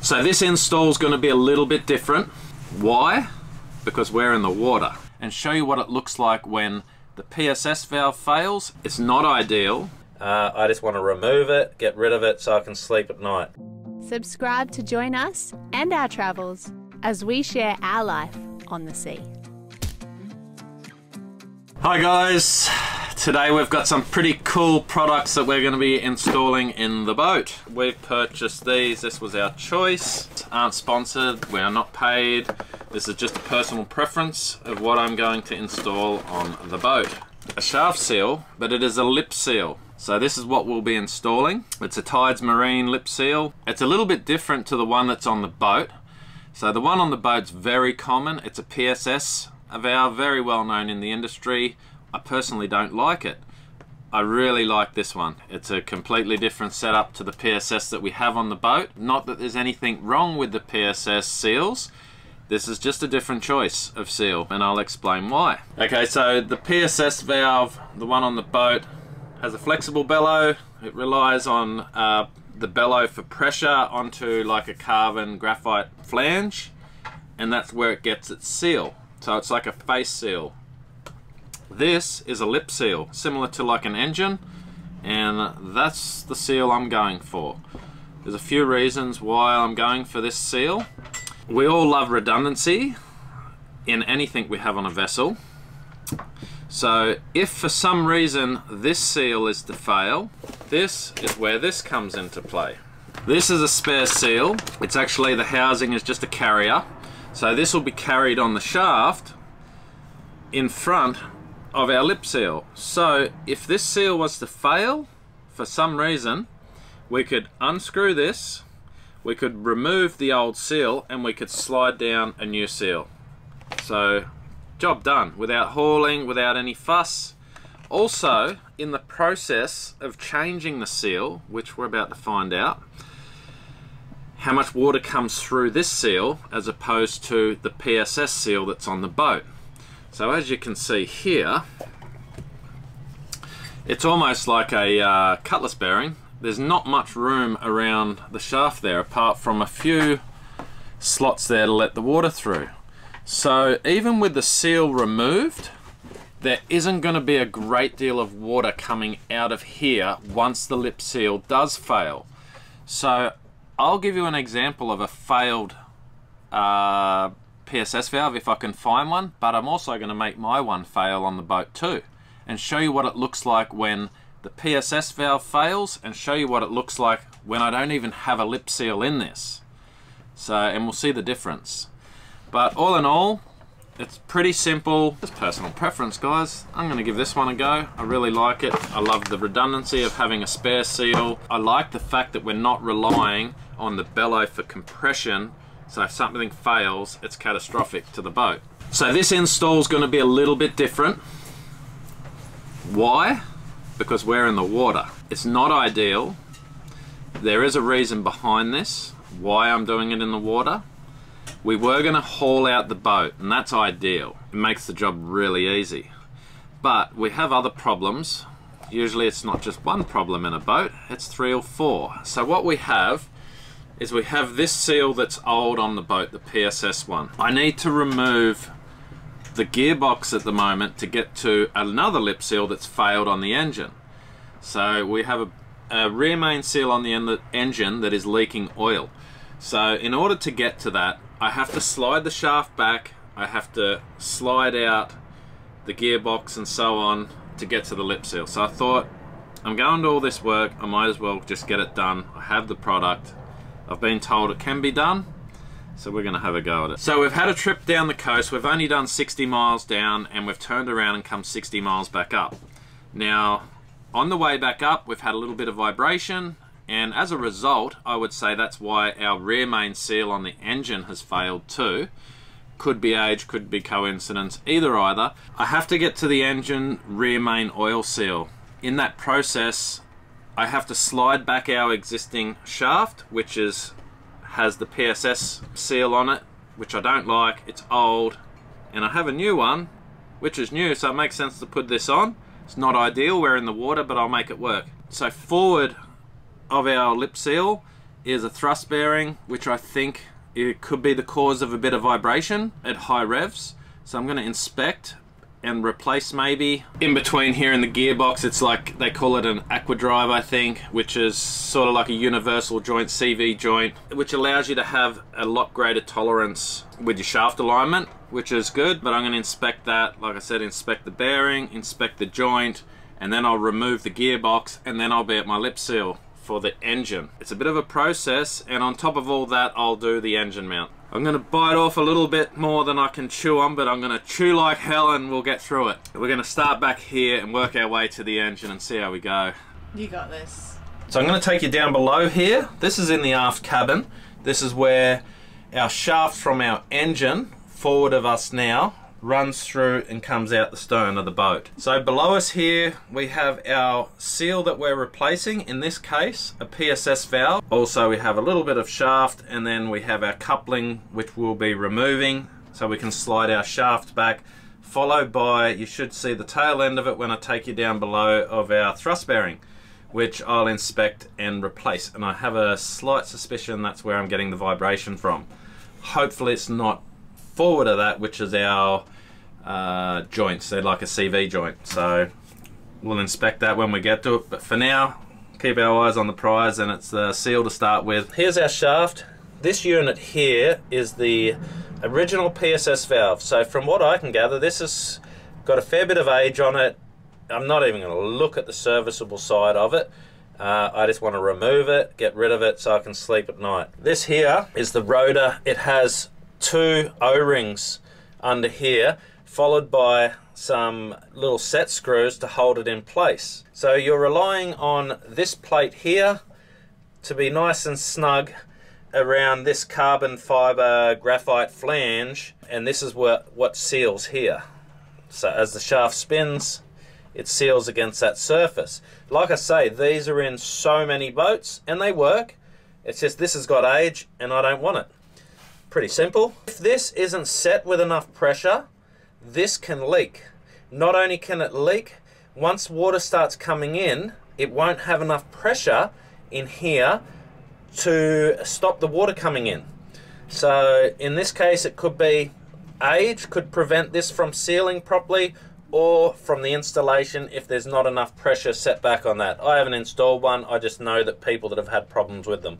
So this install is going to be a little bit different. Why? Because we're in the water. And show you what it looks like when the PSS valve fails. It's not ideal. I just want to remove it, get rid of it so I can sleep at night. Subscribe to join us and our travels as we share our life on the sea. Hi guys, today we've got some pretty cool products that we're going to be installing in the boat. We've purchased these, this was our choice. Aren't sponsored, we are not paid. This is just a personal preference of what I'm going to install on the boat. A shaft seal, but it is a lip seal. So this is what we'll be installing. It's a Tides Marine lip seal. It's a little bit different to the one that's on the boat. So the one on the boat's very common. It's a PSS. They are very well known in the industry. I personally don't like it. I really like this one. It's a completely different setup to the PSS that we have on the boat. Not that there's anything wrong with the PSS seals. This is just a different choice of seal, and I'll explain why. Okay, so the PSS valve, the one on the boat, has a flexible bellow. It relies on the bellow for pressure onto like a carbon graphite flange, and that's where it gets its seal. So it's like a face seal. This is a lip seal, similar to like an engine, and that's the seal I'm going for. There's a few reasons why I'm going for this seal. We all love redundancy in anything we have on a vessel. So if for some reason this seal is to fail, this is where this comes into play. This is a spare seal. It's actually, the housing is just a carrier. So this will be carried on the shaft in front of our lip seal. So if this seal was to fail for some reason, we could unscrew this, we could remove the old seal, and we could slide down a new seal. So job done, without hauling, without any fuss. Also, in the process of changing the seal, which we're about to find out, how much water comes through this seal as opposed to the PSS seal that's on the boat. So as you can see here, it's almost like a cutlass bearing. There's not much room around the shaft there apart from a few slots there to let the water through. So even with the seal removed, there isn't going to be a great deal of water coming out of here once the lip seal does fail. So I'll give you an example of a failed PSS valve if I can find one, but I'm also going to make my one fail on the boat too, and show you what it looks like when the PSS valve fails, and show you what it looks like when I don't even have a lip seal in this. So, and we'll see the difference. But all in all, it's pretty simple. It's personal preference, guys. I'm going to give this one a go. I really like it. I love the redundancy of having a spare seal. I like the fact that we're not relying on the bellow for compression, so if something fails, it's catastrophic to the boat. So this install is going to be a little bit different. Why? Because we're in the water. It's not ideal. There is a reason behind this, why I'm doing it in the water. We were going to haul out the boat, and that's ideal. It makes the job really easy. But we have other problems. Usually it's not just one problem in a boat, it's 3 or 4. So what we have is we have this seal that's old on the boat, the PSS one. I need to remove the gearbox at the moment to get to another lip seal that's failed on the engine. So we have a rear main seal on the engine that is leaking oil. So in order to get to that, I have to slide the shaft back, I have to slide out the gearbox and so on to get to the lip seal. So I thought, I'm going to all this work, I might as well just get it done. I have the product, I've been told it can be done, so we're going to have a go at it. So we've had a trip down the coast, we've only done 60 miles down, and we've turned around and come 60 miles back up. Now, on the way back up, we've had a little bit of vibration, and as a result, I would say that's why our rear main seal on the engine has failed too. Could be age, could be coincidence, either. I have to get to the engine rear main oil seal. In that process, I have to slide back our existing shaft, which has the PSS seal on it, which I don't like, it's old, and I have a new one, which is new, so it makes sense to put this on. It's not ideal, we're in the water, but I'll make it work. So forward of our lip seal, is a thrust bearing, which I think it could be the cause of a bit of vibration at high revs. So I'm going to inspect and replace maybe. In between here in the gearbox, it's like they call it an aquadrive, I think, which is sort of like a universal joint, CV joint, which allows you to have a lot greater tolerance with your shaft alignment, which is good. But I'm going to inspect that, like I said, inspect the bearing, inspect the joint, and then I'll remove the gearbox, and then I'll be at my lip seal for the engine. It's a bit of a process, and on top of all that, I'll do the engine mount. I'm gonna bite off a little bit more than I can chew on, but I'm gonna chew like hell and we'll get through it. We're gonna start back here and work our way to the engine and see how we go. You got this. So I'm gonna take you down below here. This is in the aft cabin. This is where our shaft from our engine, forward of us now, runs through and comes out the stern of the boat. So below us here we have our seal that we're replacing, in this case a PSS valve. Also we have a little bit of shaft, and then we have our coupling, which we'll be removing so we can slide our shaft back, followed by, you should see the tail end of it when I take you down below, of our thrust bearing, which I'll inspect and replace. And I have a slight suspicion that's where I'm getting the vibration from. Hopefully it's not forward of that, which is our joints. They're like a CV joint, so we'll inspect that when we get to it. But for now, keep our eyes on the prize, and it's the seal to start with. Here's our shaft. This unit here is the original PSS valve. So from what I can gather, this has got a fair bit of age on it. I'm not even going to look at the serviceable side of it. I just want to remove it, get rid of it so I can sleep at night. This here is the rotor. It has two O-rings under here, followed by some little set screws to hold it in place. So you're relying on this plate here to be nice and snug around this carbon fiber graphite flange, and this is what seals here. So as the shaft spins, it seals against that surface. Like I say, these are in so many boats and they work. It's just this has got age and I don't want it. Pretty simple. If this isn't set with enough pressure, this can leak. Not only can it leak, once water starts coming in, it won't have enough pressure in here to stop the water coming in. So in this case, it could be age could prevent this from sealing properly, or from the installation if there's not enough pressure set back on that. I haven't installed one, I just know that people that have had problems with them.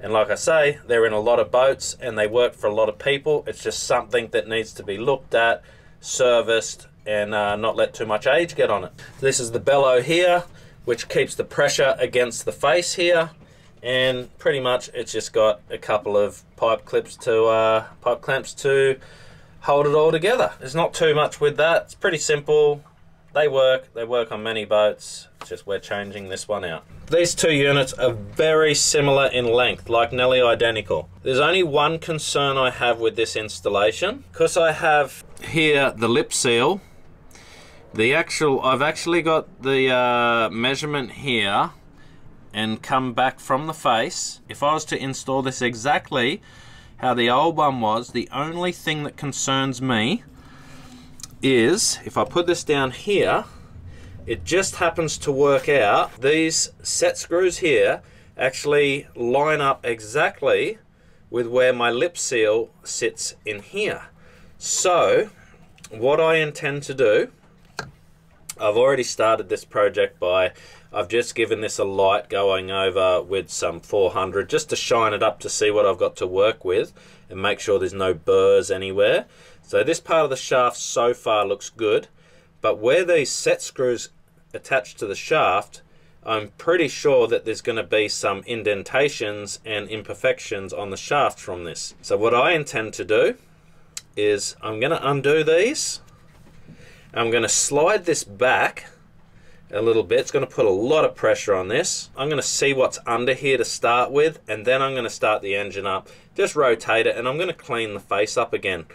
And like I say, they're in a lot of boats and they work for a lot of people. It's just something that needs to be looked at, serviced, and not let too much age get on it. This is the bellow here, which keeps the pressure against the face here. And pretty much it's just got a couple of pipe clamps to hold it all together. There's not too much with that. It's pretty simple. They work on many boats. It's just we're changing this one out. These two units are very similar in length, like nearly identical. There's only one concern I have with this installation, because I have here the lip seal. I've actually got the measurement here and come back from the face. If I was to install this exactly how the old one was, the only thing that concerns me is if I put this down here, it just happens to work out these set screws here actually line up exactly with where my lip seal sits in here. So what I intend to do, I've already started this project by, I've just given this a light going over with some 400 just to shine it up to see what I've got to work with and make sure there's no burrs anywhere. So this part of the shaft so far looks good, but where these set screws attach to the shaft, I'm pretty sure that there's going to be some indentations and imperfections on the shaft from this. So what I intend to do is I'm going to undo these. I'm going to slide this back a little bit. It's going to put a lot of pressure on this. I'm going to see what's under here to start with, and then I'm going to start the engine up, just rotate it, and I'm going to clean the face up again.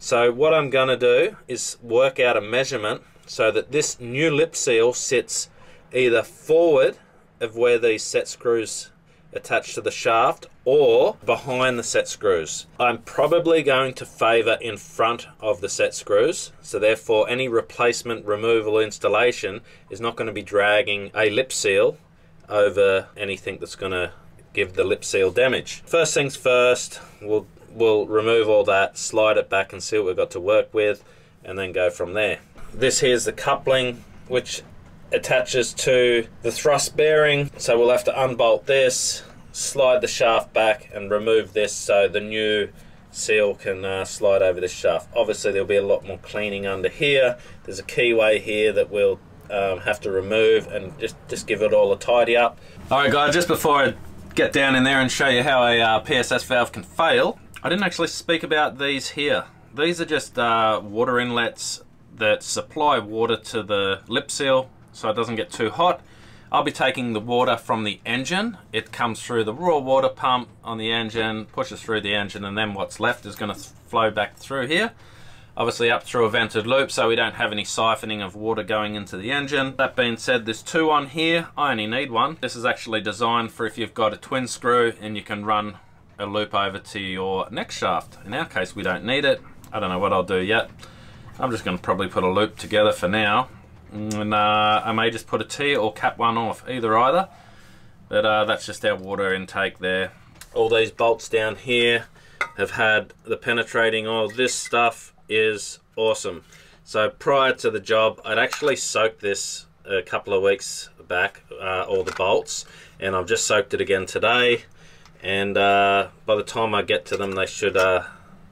So what I'm going to do is work out a measurement so that this new lip seal sits either forward of where these set screws attach to the shaft or behind the set screws. I'm probably going to favour in front of the set screws, so therefore any replacement, removal, installation is not going to be dragging a lip seal over anything that's going to give the lip seal damage. First things first, we'll remove all that, slide it back and see what we've got to work with, and then go from there. This here's the coupling, which attaches to the thrust bearing, so we'll have to unbolt this, slide the shaft back and remove this so the new seal can slide over the shaft. Obviously there'll be a lot more cleaning under here. There's a keyway here that we'll have to remove and just give it all a tidy up. Alright guys, just before I get down in there and show you how a PSS valve can fail, I didn't actually speak about these here. These are just water inlets that supply water to the lip seal so it doesn't get too hot. I'll be taking the water from the engine. It comes through the raw water pump on the engine, pushes through the engine, and then what's left is going to flow back through here, obviously up through a vented loop, so we don't have any siphoning of water going into the engine. That being said, there's two on here. I only need one. This is actually designed for if you've got a twin screw and you can run a loop over to your neck shaft. In our case, we don't need it. I don't know what I'll do yet. I'm just going to probably put a loop together for now. And I may just put a tier or cap one off, either. But that's just our water intake there. All these bolts down here have had the penetrating oil. This stuff is awesome. So prior to the job, I'd actually soaked this a couple of weeks back, all the bolts, and I've just soaked it again today. And by the time I get to them, they should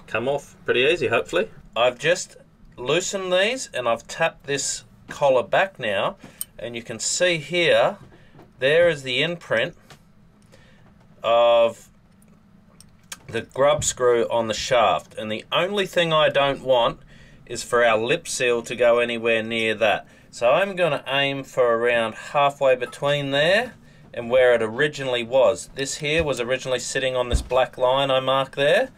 come off pretty easy, hopefully. I've just loosened these and I've tapped this collar back now, and you can see here there is the imprint of the grub screw on the shaft, and the only thing I don't want is for our lip seal to go anywhere near that, so I'm going to aim for around halfway between there and where it originally was. This here was originally sitting on this black line I marked there,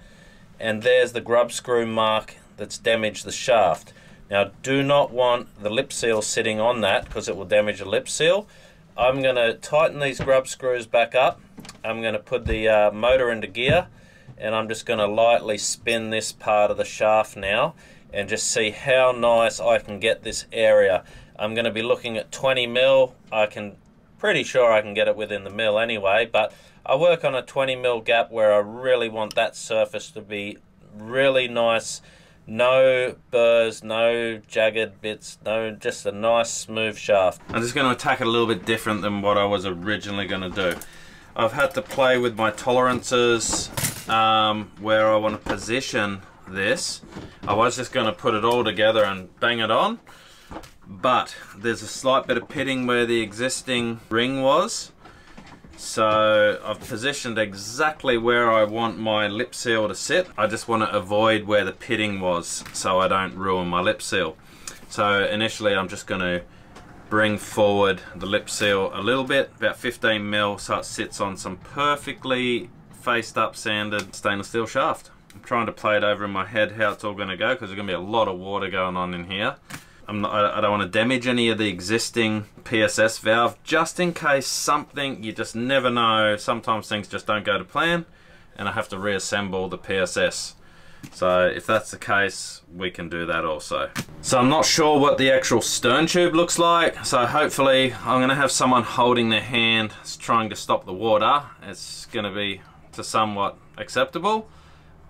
and there's the grub screw mark that's damaged the shaft. Now, do not want the lip seal sitting on that because it will damage the lip seal. I'm going to tighten these grub screws back up. I'm going to put the motor into gear, and I'm just going to lightly spin this part of the shaft now and just see how nice I can get this area. I'm going to be looking at 20 mil. Pretty sure I can get it within the mil anyway, but I work on a 20 mil gap where I really want that surface to be really nice. No burrs, no jagged bits, no, just a nice smooth shaft. I'm just going to attack it a little bit different than what I was originally going to do. I've had to play with my tolerances where I want to position this. I was just going to put it all together and bang it on, but there's a slight bit of pitting where the existing ring was. So I've positioned exactly where I want my lip seal to sit. I just want to avoid where the pitting was so I don't ruin my lip seal. So initially I'm just going to bring forward the lip seal a little bit, about 15 mil, so it sits on some perfectly faced up sanded stainless steel shaft. I'm trying to play it over in my head how it's all going to go because there's going to be a lot of water going on in here. I don't want to damage any of the existing PSS valve, just in case something, you just never know, sometimes things just don't go to plan and I have to reassemble the PSS. So if that's the case, we can do that also. So I'm not sure what the actual stern tube looks like, so hopefully I'm going to have someone holding their hand trying to stop the water. It's going to be somewhat acceptable,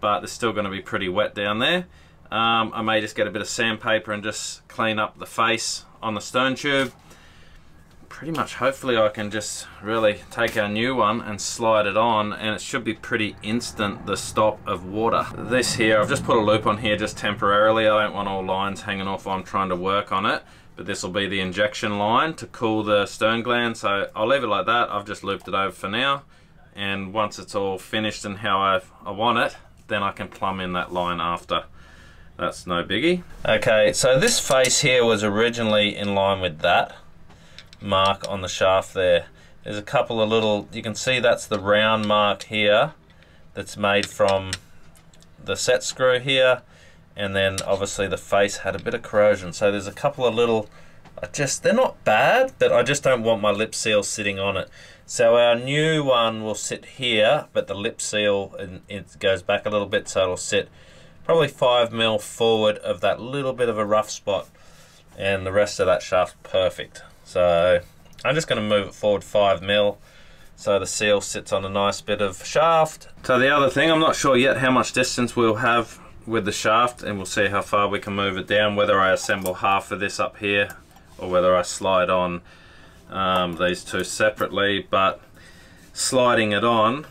but it's still going to be pretty wet down there. I may just get a bit of sandpaper and just clean up the face on the stern tube. Pretty much, hopefully I can just really take our new one and slide it on, and it should be pretty instant, the stop of water. This here, I've just put a loop on here just temporarily. I don't want all lines hanging off while I'm trying to work on it, but this will be the injection line to cool the stern gland, so I'll leave it like that. I've just looped it over for now, and once it's all finished and how I want it, then I can plumb in that line after. That's no biggie. Okay, so this face here was originally in line with that mark on the shaft there. There's a couple of little, you can see that's the round mark here that's made from the set screw here, and then obviously the face had a bit of corrosion. So there's a couple of little, they're not bad, but I just don't want my lip seal sitting on it. So our new one will sit here, but the lip seal, and it goes back a little bit, so it'll sit probably 5 mil forward of that little bit of a rough spot, and the rest of that shaft perfect. So I'm just going to move it forward 5 mil so the seal sits on a nice bit of shaft. So the other thing, I'm not sure yet how much distance we'll have with the shaft, and we'll see how far we can move it down, whether I assemble half of this up here or whether I slide on these two separately. But sliding it on,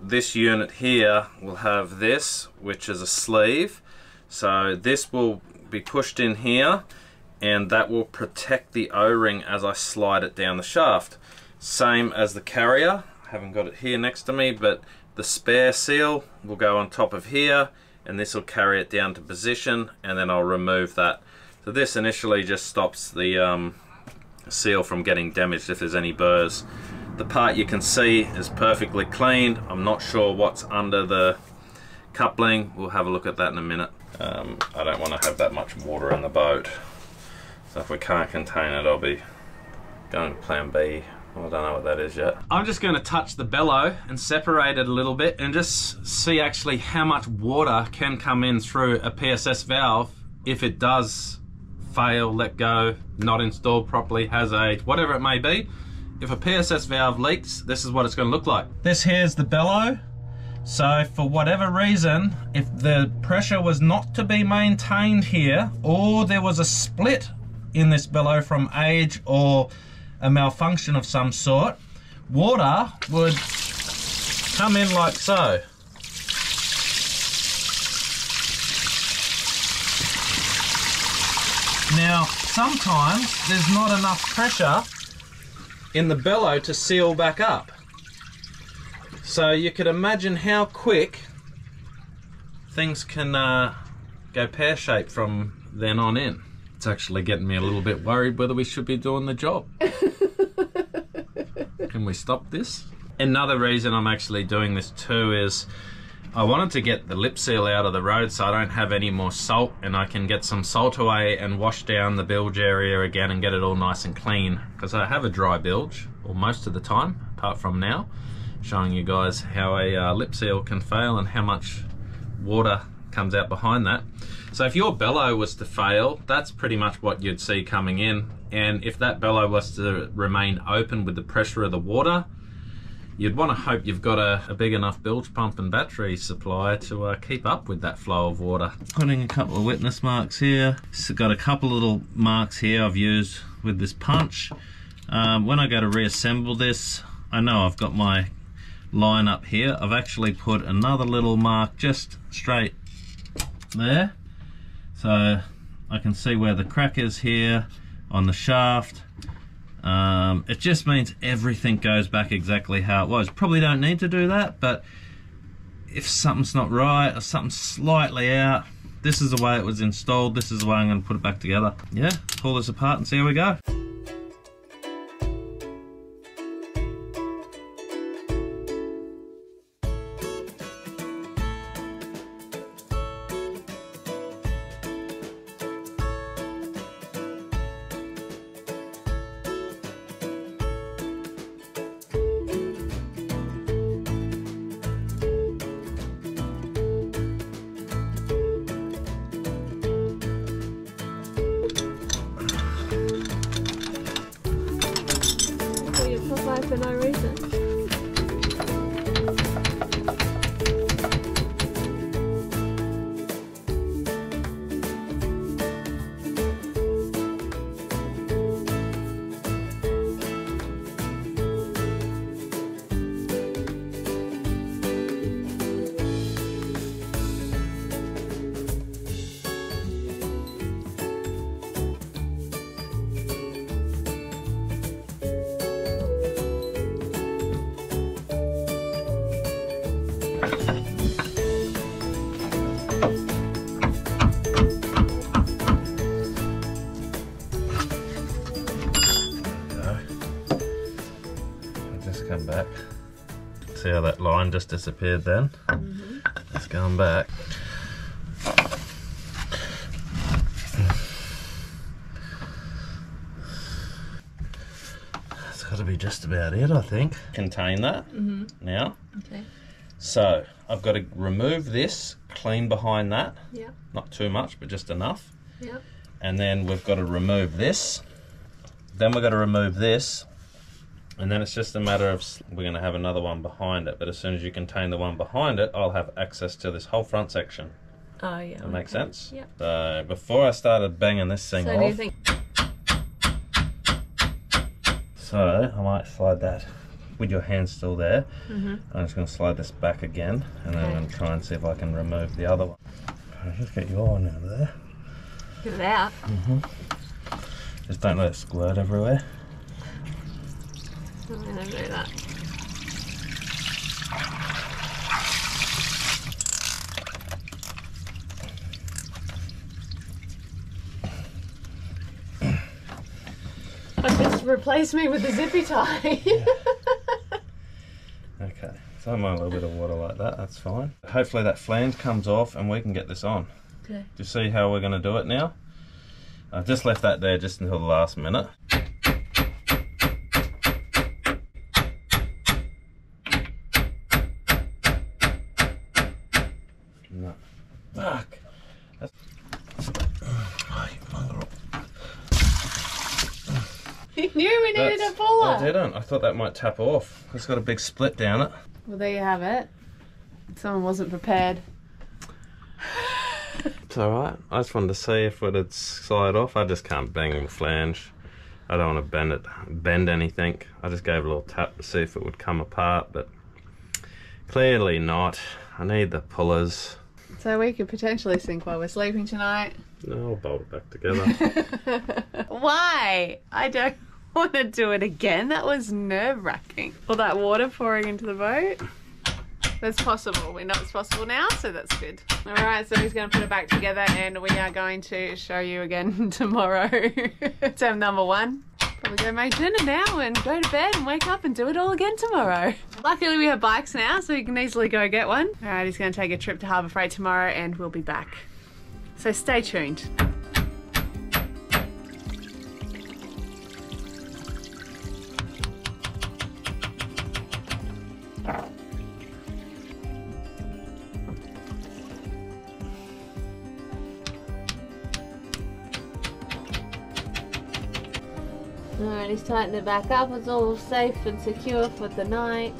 this unit here will have this, which is a sleeve, so this will be pushed in here and that will protect the o-ring as I slide it down the shaft. Same as the carrier, I haven't got it here next to me, but the spare seal will go on top of here, and this will carry it down to position, and then I'll remove that. So this initially just stops the seal from getting damaged if there's any burrs. The part you can see is perfectly clean. I'm not sure what's under the coupling. We'll have a look at that in a minute. I don't want to have that much water in the boat, so if we can't contain it, I'll be going to plan B. I don't know what that is yet. I'm just going to touch the bellow and separate it a little bit and just see actually how much water can come in through a PSS valve if it does fail, let go, not installed properly, has aged, whatever it may be. If a PSS valve leaks, this is what it's going to look like. This here's the bellow. So for whatever reason, if the pressure was not to be maintained here, or there was a split in this bellow from age or a malfunction of some sort, water would come in like so. Now, sometimes there's not enough pressure in the bellow to seal back up. So you could imagine how quick things can go pear-shaped from then on in. It's actually getting me a little bit worried whether we should be doing the job. Can we stop this? Another reason I'm actually doing this too is I wanted to get the lip seal out of the road so I don't have any more salt, and I can get some salt away and wash down the bilge area again and get it all nice and clean, because I have a dry bilge, or most of the time, apart from now, showing you guys how a lip seal can fail and how much water comes out behind that. So if your bellow was to fail, that's pretty much what you'd see coming in, and if that bellow was to remain open with the pressure of the water, you'd want to hope you've got a big enough bilge pump and battery supply to keep up with that flow of water. Putting a couple of witness marks here. So got a couple little marks here I've used with this punch. When I go to reassemble this, I know I've got my line up here. I've actually put another little mark just straight there. So I can see where the crack is here on the shaft. It just means everything goes back exactly how it was. Probably don't need to do that, but if something's not right or something's slightly out, this is the way it was installed, this is the way I'm going to put it back together. Yeah, pull this apart and see how we go. For no reason. See how that line just disappeared then? Mm-hmm. It's going back. That's got to be just about it, I think. Contain that now. Okay. So I've got to remove this, clean behind that. Yeah. Not too much, but just enough. Yeah. And then we've got to remove this. Then we've got to remove this. And then it's just a matter of, we're going to have another one behind it, but as soon as you contain the one behind it, I'll have access to this whole front section. Oh yeah. That makes sense? Yeah. So before I started banging this thing off, so I might slide that with your hand still there. I'm just going to slide this back again, and then I'm going to try and see if I can remove the other one. I'll just get your one out of there. Get it out. Just don't let it squirt everywhere. I'm going to do that. Just replace me with a zippy tie. Okay, so I might have a little bit of water like that, that's fine. Hopefully that flange comes off and we can get this on. Okay. Do you see how we're going to do it now? I've just left that there just until the last minute. I thought that might tap off. It's got a big split down it. Well, there you have it. Someone wasn't prepared. It's alright. I just wanted to see if it would slide off. I just can't bang the flange. I don't want to bend anything. I just gave it a little tap to see if it would come apart, but clearly not. I need the pullers. So we could potentially sink while we're sleeping tonight. No, I'll bolt it back together. Why? I don't want to do it again. That was nerve-wracking. All that water pouring into the boat. That's possible. We know it's possible now, so that's good. All right, so he's going to put it back together and we are going to show you again tomorrow. Attempt number one. Probably go make dinner now and go to bed and wake up and do it all again tomorrow. Luckily we have bikes now, so you can easily go get one. All right, he's going to take a trip to Harbour Freight tomorrow and we'll be back. So stay tuned. Alright, he's tightened it back up. It's all safe and secure for the night.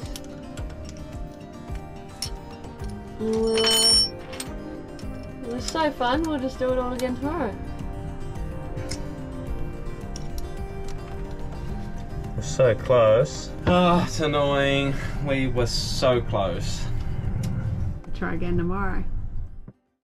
It was so fun. We'll just do it all again tomorrow. We're so close. Oh, it's annoying. We were so close. Try again tomorrow.